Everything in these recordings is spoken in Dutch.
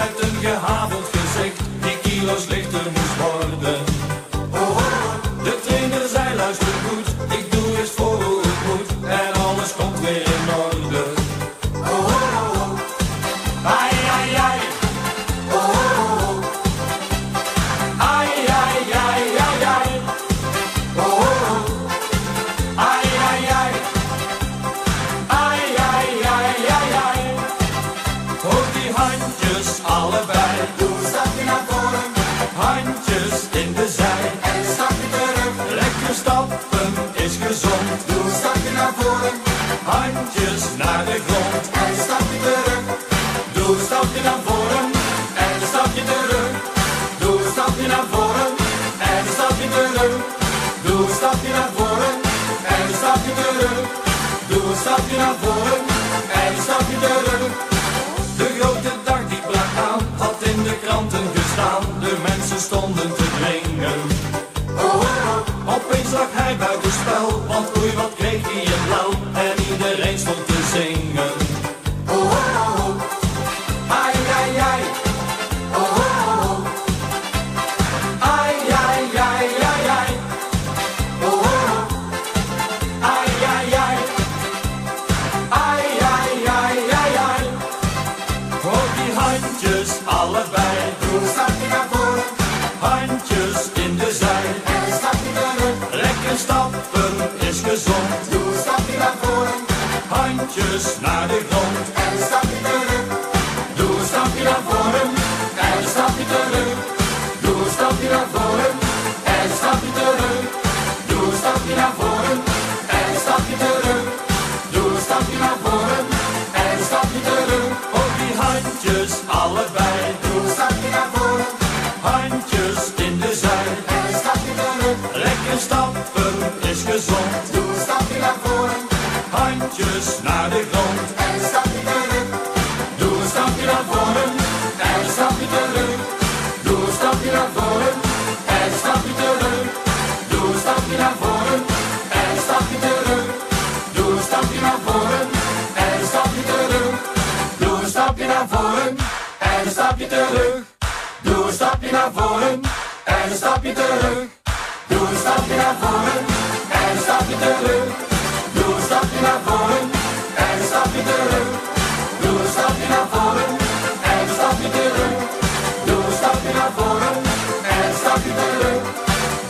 met een gehavend gezicht, die kilo's lichter moest worden. Oh, oh. De trainer zei luister goed, ik doe eens voor hoe het moet en alles komt weer in orde. Oh, oh, oh. Ai, ai, ai. Oh, oh, oh. Ai, ai, ai, ai, ai. Oh, oh, oh. Ai, ai, ai. Ai, ai, ai, ai, ai. Hoor die handjes allebei. Doe een stapje naar voren. Handjes in de zij. En een stapje terug. Lekker stappen is gezond. Doe een stapje naar voren. Handjes naar de grond. En een stapje terug. Doe een stapje naar voren. En een stapje terug. Doe een stapje naar voren. En een stapje terug. Doe een stapje naar voren. En een stapje terug. Doe een stapje naar voren. En een stapje terug. De grote dag die brak aan, had in de kranten gestaan, de mensen stonden te dringen. Oh, oh. Opeens lag hij buitenspel, want oei wat kreeg hij een blauw, en iedereen stond te zingen. Oh, oh, oh. Ai, ai, ai. Oh, oh, oh. Ai, ai, ai, ai, ai. Oh, oh, oh. Ai, ai, ai. Ai, ai, ai, ai, ai. Hoor die handjes allebei. Doe een stapje naar voren. Handjes in de zij. En een stapje terug. Lekker stappen is gezond. Doe een stapje naar voren. Handjes naar de grond. En een stapje terug. Doe een stapje naar voren. En een stapje terug. Doe een stapje naar voren. En een stapje terug. Doe een stapje naar voren. En een stapje terug. Doe een stapje naar voren. En een stapje terug. Op die handjes allebei. Doe een stapje naar voren. Handjes in de zij. En een stapje terug. Lekker stappen is gezond. Doe een stapje naar voren. Handjes naar de grond. En een stapje terug. Doe een stapje naar voren. En een stapje terug. Doe een stapje naar voren. En een stapje terug. Doe een stapje naar voren. En een stapje terug. Doe een stapje naar voren. En een stapje terug. Doe een stapje naar voren. En een stapje terug. Doe een stapje naar voren. En een stapje terug. Doe een stapje naar voren. En een stapje terug. Doe een stapje naar voren. En een stapje terug. Doe een stapje naar voren. En een stapje terug.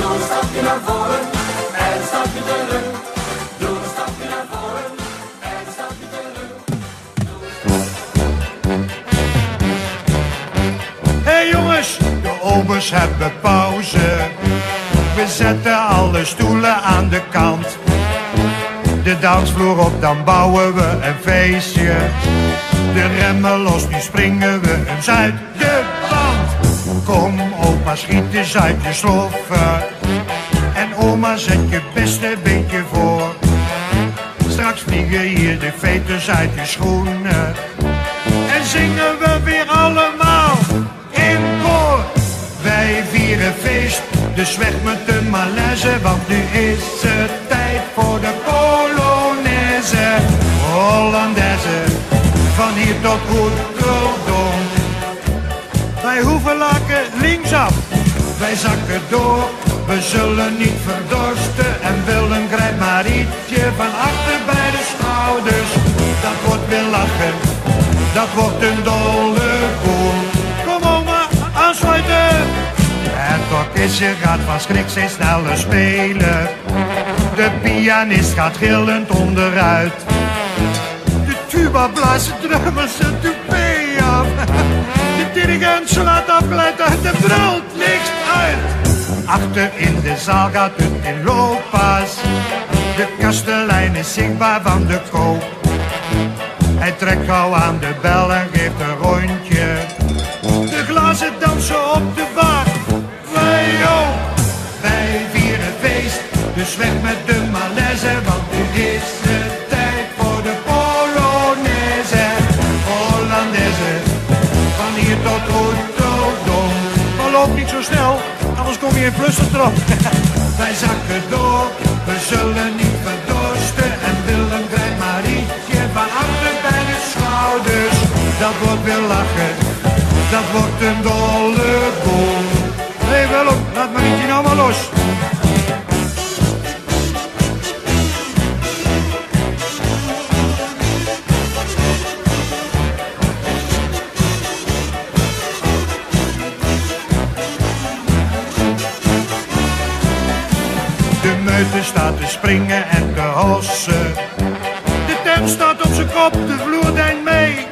Doe een stapje naar voren. En een stapje terug. Doe een stapje naar voren. En een stapje terug. Doe een stapje naar voren. En een stapje terug. Hey jongens, de obers hebben pauze. We zetten alle stoelen aan de kant. De dansvloer op, dan bouwen we een feestje. De remmen los, nu springen we eens uit de band. Kom oma, schiet eens uit je sloffen. En oma, zet je best een beetje voor. Straks vliegen hier de veters uit je schoenen. En zingen we weer allemaal in koor. Wij vieren feest, dus weg met de malaise, want nu is het tijd voor de Polonaise. Hollandaise, van hier tot Rotterdam. Wij hoeven laken linksaf, wij zakken door. We zullen niet verdorsten en Willem grijpt maar ietsje van achter bij de schouders. Dat wordt weer lachen, dat wordt een dolle koel. Kom oma, aansluiten! Het orkestje gaat van schrik steeds sneller spelen. De pianist gaat gillend onderuit. De tuba blaast de drummers en toupé af. De dirigent slaat afgeleid uit de brult, niks uit. Achter in de zaal gaat het in looppas. De kastelein is zichtbaar van de koop. Hij trekt gauw aan de bel en geeft een rondje. De glazen dansen op de bar. Wij vieren feest, dus weg met de malaise, want nu is het tijd voor de Polonaise, Hollandaise, van hier tot Rotterdam. Maar loop niet zo snel, anders kom je in flussers erop. Wij zakken door, we zullen niet verdorsten en Willem krijgt maar ietsje van achter bij de schouders. Dat wordt weer lachen, dat wordt een dolle boel. Hey, wel op, laat mijn liedje nou maar los. De meute staat te springen en te hossen. De tent staat op zijn kop, de vloer deint mee.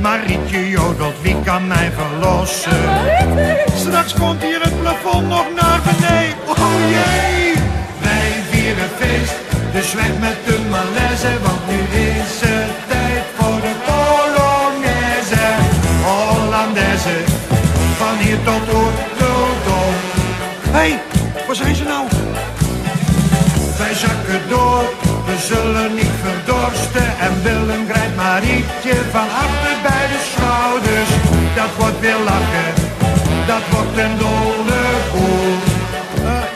Marietje jodelt, wie kan mij verlossen? Straks komt hier het plafond nog naar beneden. Oh jee! Wij vieren feest, dus weg met de malaise, want nu is het tijd voor de Polonaise. Hollandaise, van hier tot Oerdoldon. Hey, waar zijn ze nou? Wij zakken door, we zullen niet verdorsten. En Willem grijpt Marietje van achter bij de schouders. Dat wordt weer lachen, dat wordt een dolle koel.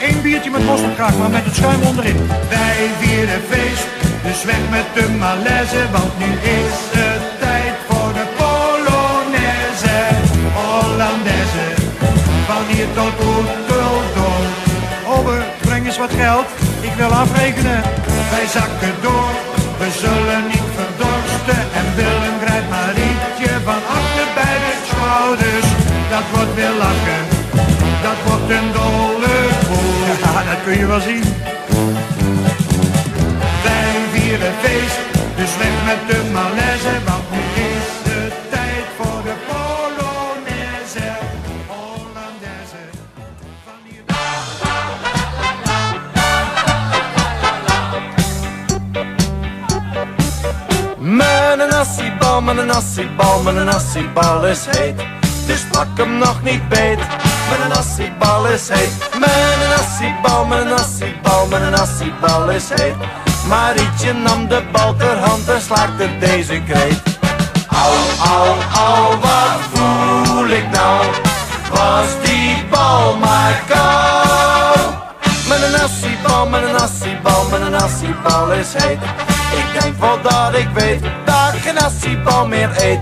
Eén biertje met mosterdkraak, maar met het schuim onderin. Wij vieren feest, dus weg met de malaise. Want nu is het tijd voor de Polonaise. Hollandaise, van hier tot Oerteldon. Ober, breng eens wat geld. Ik wil afrekenen. Wij zakken door, we zullen niet verdorsten. En Willem grijpt Marietje van achter bij de schouders. Dat wordt weer lachen, dat wordt een dolle boel. Ja, dat kun je wel zien. Wij vieren feest, dus weg met de malaise. Want nu is de tijd voor de Polonaise. Hollandaise. Van hier... Mijn nasiebal, mijn nasiebal, mijn nasiebal is heet. Dus pak hem nog niet beet. Mijn nasiebal is heet. Mijn nasiebal, mijn nasiebal, mijn nasiebal is heet. Marietje nam de bal ter hand en slaakte deze kreet. Au, au, au, wat voel ik nou? Was die bal maar koud? Mijn nasiebal, mijn nasiebal, mijn nasiebal is heet. Ik denk wel dat ik weet dat ik geen nasiebal meer eet.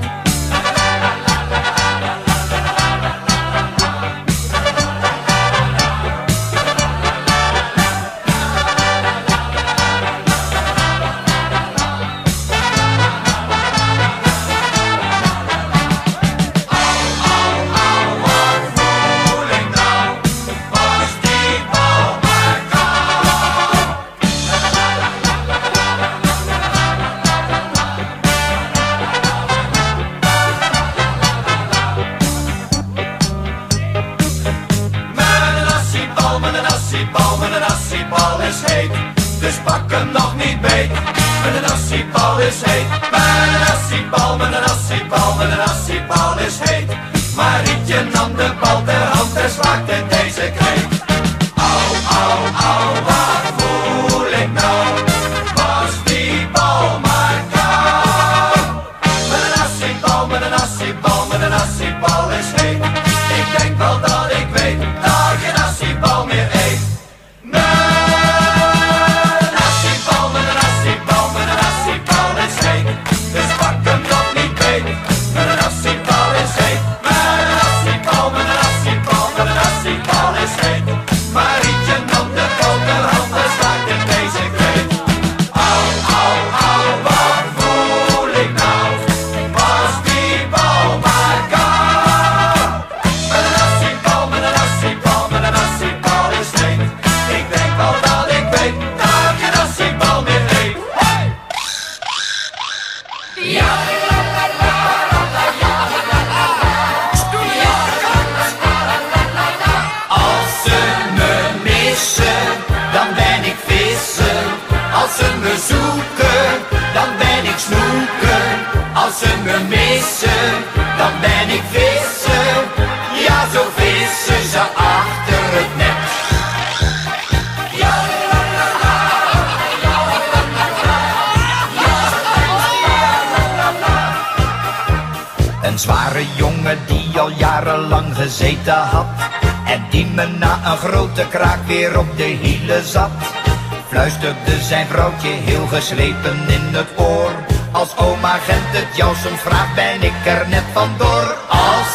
Fluisterde zijn vrouwtje heel geslepen in het oor. Als oma Gent het jou soms vraagt, ben ik er net vandoor.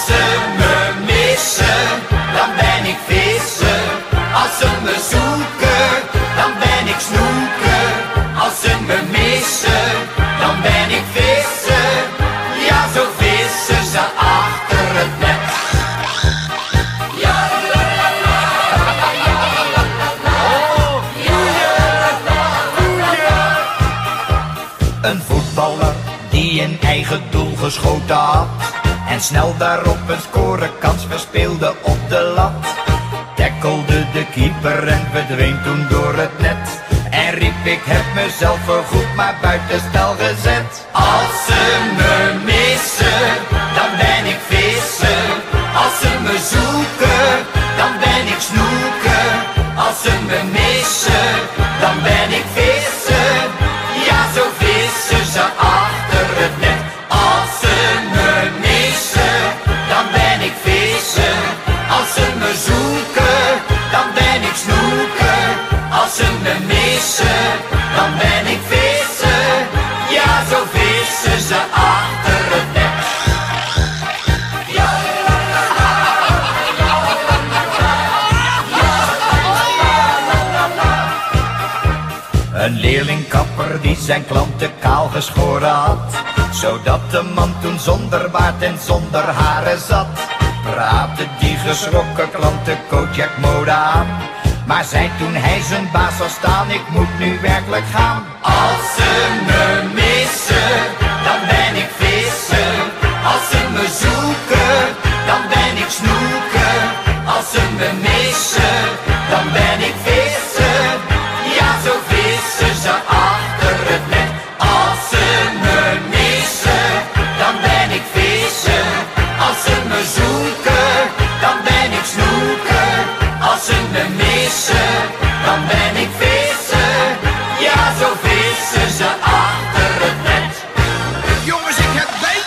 Als ze me missen, dan ben ik visser. Als ze me zoeken, dan ben ik snoeker. Als ze me missen, dan ben ik visser. Ja, zo vissen ze achter het net. Ja, la la la, ja la la la, ja la la la. Een voetballer die een eigen doel geschoten had en snel daarop een scorekans verspeelde op de lat, tackelde de keeper en verdween toen door het net. En riep: ik heb mezelf voorgoed maar buitenstel gezet. Als ze me missen, dan ben ik visser. Als ze me zoeken, dan ben ik snoeker. Als ze me missen, dan ben ik visser. Ja, zo vissen ze achter het net. Als ze me missen, dan ben ik visser. Als ze me zoeken, dan ben ik snoeker. Als ze me missen, dan ben ik visser. Ja, zo vissen ze achter het net. Ja, la la la, ja la la la, ja la la la. Een leerlingkapper die zijn klanten kaal geschoren had, zodat de man toen zonder baard en zonder haren zat, praatte die geschrokken klanten coach Jack Mode aan, maar zei toen hij zijn baas zal staan: ik moet nu werkelijk gaan. Als ze me missen, dan ben ik visser. Als ze me zoeken, dan ben ik snoeker. Als ze me missen, dan ben ik visser. Ja, zo vissen ze achter het net. Als ze me missen, dan ben ik visser. Als ze me zoeken, dan ben ik snoeker. Als ze me missen, dan ben ik visser. Ja, zo vissen ze achter het net. Jongens, ik heb weet.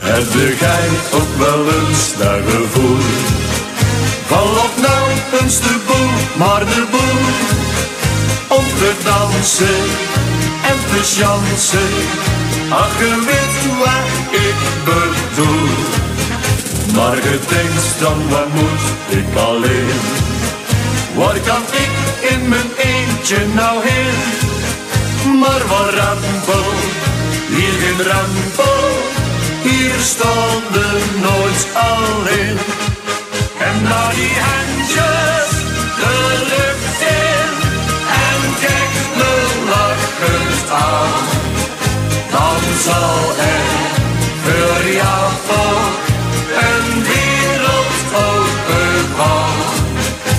Heb jij ook wel eens naar gevoel? Valop nou eens de boel, maar de boel. Om te dansen en te chansen, ach je weet wat ik bedoel. Maar je denkt dan, wat moet ik alleen? Waar kan ik in mijn eentje nou heen? Maar wat rampel, hier geen rampel, hier stonden nooit alleen. En nou die handjes, de lucht in. Aan, dan zal er voor jou ook een wereld opengaan.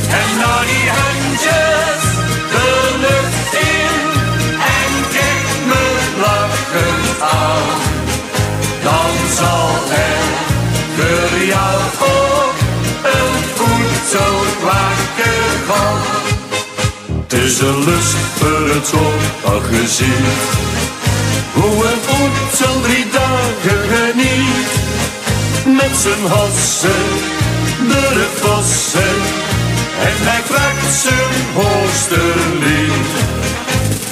En nou die handjes de lucht in en kijk me lachend aan. Dan zal er voor jou ook een voedsel wakker gaan. Het is een lust voor het zonnegezin, hoe een voedsel 3 dagen geniet. Met zijn hassen, door het vossen, en hij vraagt zijn hoogste lied.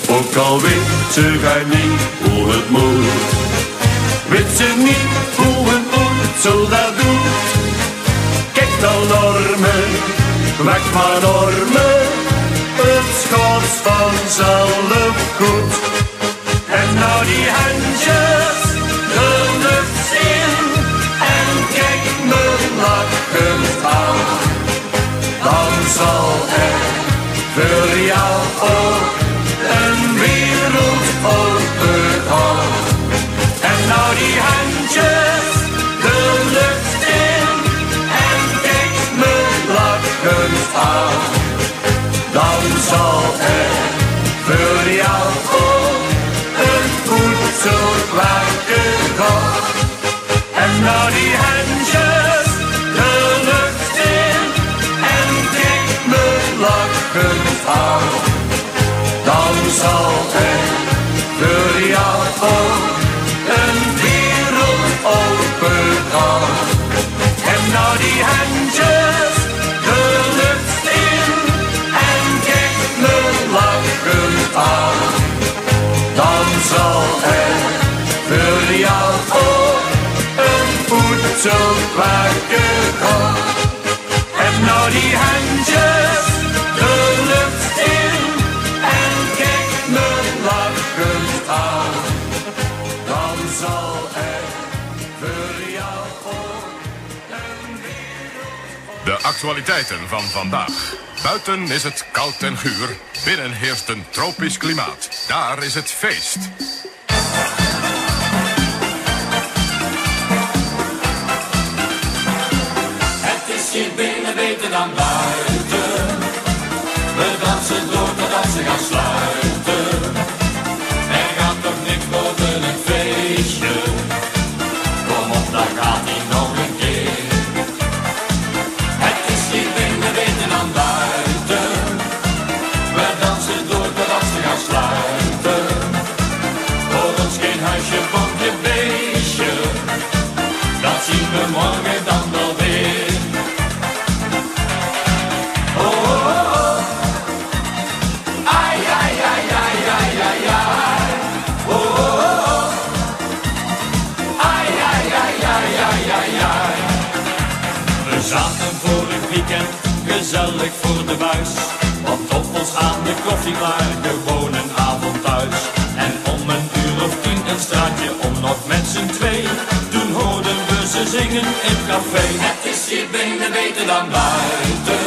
Ook al weet ze gij niet hoe het moet, weet ze niet hoe een voedsel dat doet. Kijk dan normen, wek maar normen. Het gaat vanzelf goed. En nou die handjes de lucht in en kijk me lachend aan. Dan zal er voor jou ook een wereld opengaan. En nou die handjes de lucht in en kijk me lachend aan. Dan zal er voor jou ook een voedsel wakker gaan. En nou die handjes de lucht in en kijk me lachend aan. Dan zal er voor jou ook een wereld open gaan. En nou die handjes de lucht in. zo'n kwakke kop. Heb nou die handjes de lucht in en kijk me lachend aan. Dan zal er voor jou ook een wereld. De actualiteiten van vandaag. Buiten is het koud en guur, binnen heerst een tropisch klimaat. Daar is het feest. Het is hier binnen beter dan buiten. We dansen door totdat ze gaan sluiten. Er gaat toch niks boven een feestje. Kom op, daar gaat hij nog een keer. Het is hier binnen beter dan buiten. We dansen door totdat ze gaan sluiten. Voor ons geen huisje van een beestje. Dat zien we morgen dan wel weer. Zaten voor het weekend, gezellig voor de buis. Want op ons aan de koffie maar gewoon een avond thuis. En om een uur of 10 een straatje om nog met z'n twee. Toen hoorden we ze zingen in het café. Het is hier binnen beter dan buiten.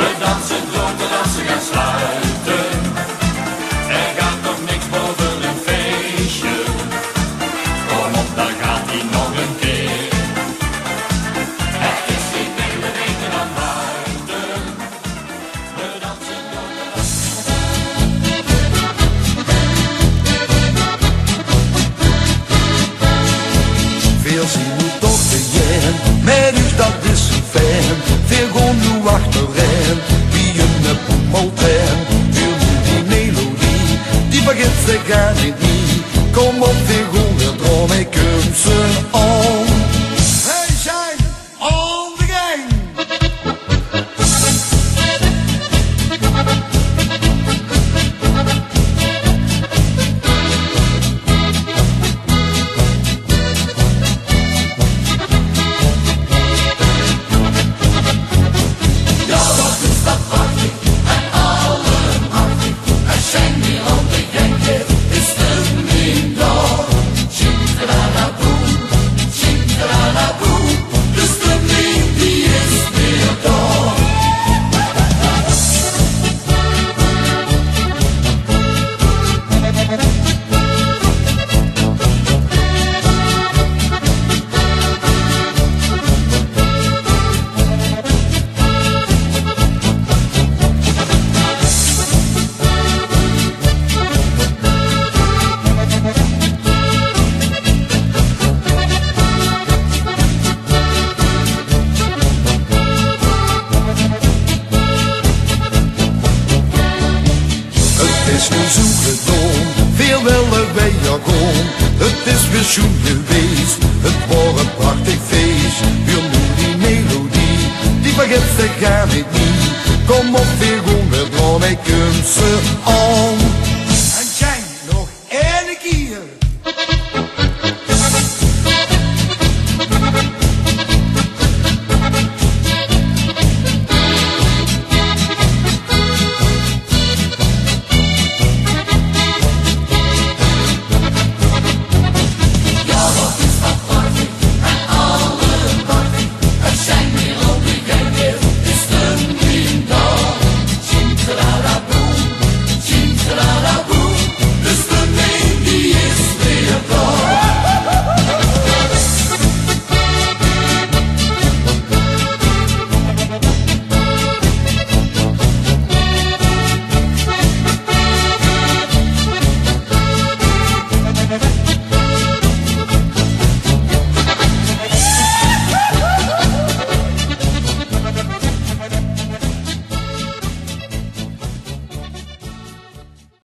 We dansen door totdat ze gaan sluiten. Er gaat nog niks boven een feestje. Kom op, daar gaat hij nog een keer. Kom op, weer goede droom, ik heb ze al. Wij zijn al de gang. Ja, dat is dat hartje en allen hartje. Er zijn hier al de gang. Het is weer zoen geweest, het wordt een prachtig feest. Weer nu die melodie, die vergeet ze gaan niet. Kom op, weer gewoon weer droom, ik ken ze al.